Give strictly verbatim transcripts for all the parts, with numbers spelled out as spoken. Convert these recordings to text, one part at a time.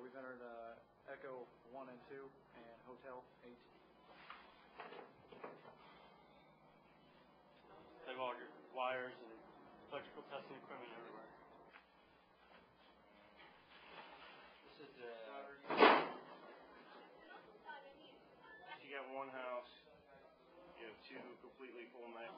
we've entered uh, Echo one and two and Hotel eight. They have all your wires and electrical testing equipment everywhere. This is the... You got one house, you have two completely full nights.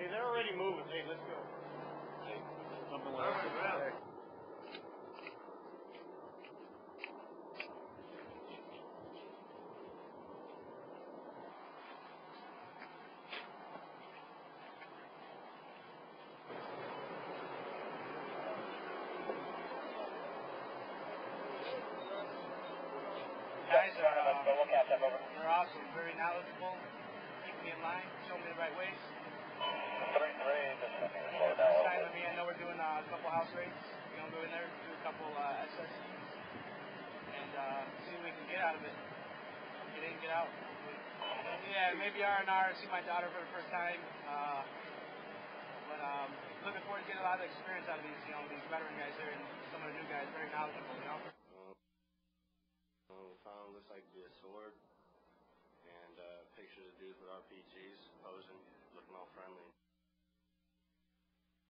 Hey, they're already moving. Hey, let's go. Hey, something like that. All right, guys, uh, go look at them. Over. They're awesome. Very knowledgeable. Keep me in line. Show me the right ways. Next time, let me I know we're doing uh, a couple house raids. We're going to go in there, do a couple uh, S S Cs, and uh, see what we can get out of it. Get in, get out. Yeah, maybe R and R, see my daughter for the first time. Uh, but um, looking forward to getting a lot of experience out of these, you know, these veteran guys here and some of the new guys, very knowledgeable, you know. Um, we found looks like the sword and uh, pictures of dudes with R P Gs posing, looking all friendly.